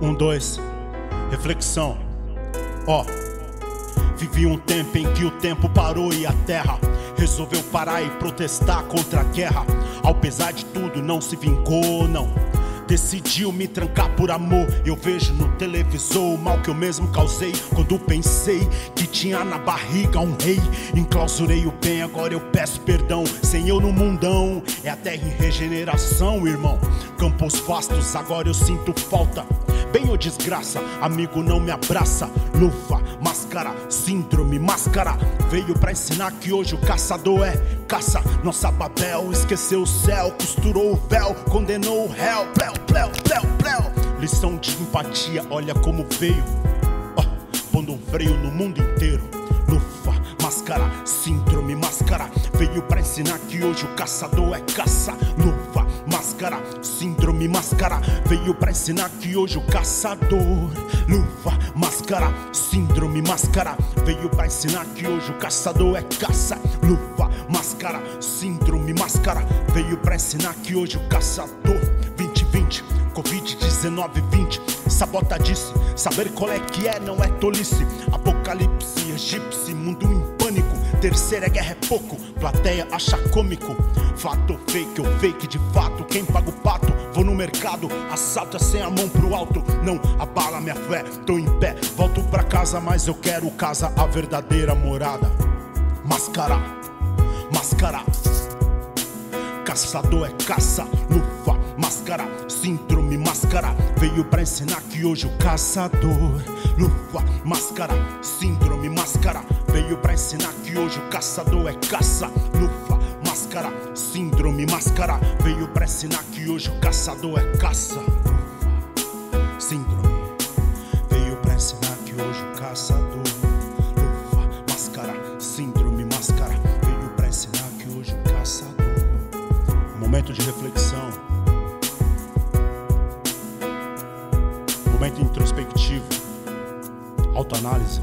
1, 2, reflexão. Vivi um tempo em que o tempo parou e a terra resolveu parar e protestar contra a guerra. Ao pesar de tudo, não se vingou, não. Decidiu me trancar por amor. Eu vejo no televisor o mal que eu mesmo causei. Quando pensei que tinha na barriga um rei, enclausurei o bem, agora eu peço perdão. Sem eu no mundão, é a terra em regeneração, irmão. Campos vastos, agora eu sinto falta. Bem ou desgraça, amigo não me abraça. Luva, máscara, síndrome, máscara. Veio pra ensinar que hoje o caçador é caça. Nossa Babel esqueceu o céu, costurou o véu, condenou o réu. Pleu, pleu, pleu, pleu. Lição de empatia, olha como veio, pondo um freio no mundo inteiro. Luva, máscara, síndrome, máscara. Veio pra ensinar que hoje o caçador é caça. Luva, máscara, síndrome, máscara. Veio pra ensinar que hoje o caçador. Luva, máscara, síndrome, máscara. Veio pra ensinar que hoje o caçador é caça. Luva, máscara, síndrome, máscara. Veio pra ensinar que hoje o caçador. 2020, Covid-19, 20. Sabota disse, saber qual é que é, não é tolice. Apocalipse, egípcio, mundo em pânico. Terceira guerra é pouco, plateia acha cômico. Fato fake, eu fake de fato. Quem paga o pato? Vou no mercado, assalto é sem a mão pro alto. Não abala minha fé, tô em pé. Volto pra casa, mas eu quero casa, a verdadeira morada. Máscara, máscara. Caçador é caça, luva, máscara, síndrome, máscara. Veio pra ensinar que hoje o caçador. Luva, máscara, síndrome, máscara. Veio pra ensinar que hoje o caçador é caça. Luva, máscara, síndrome, máscara. Veio pra ensinar que hoje o caçador é caça. Luva, síndrome. Veio pra ensinar que hoje o caçador. Luva, máscara, síndrome, máscara. Veio pra ensinar que hoje o caçador. Momento de reflexão. Momento introspectivo. Autoanálise.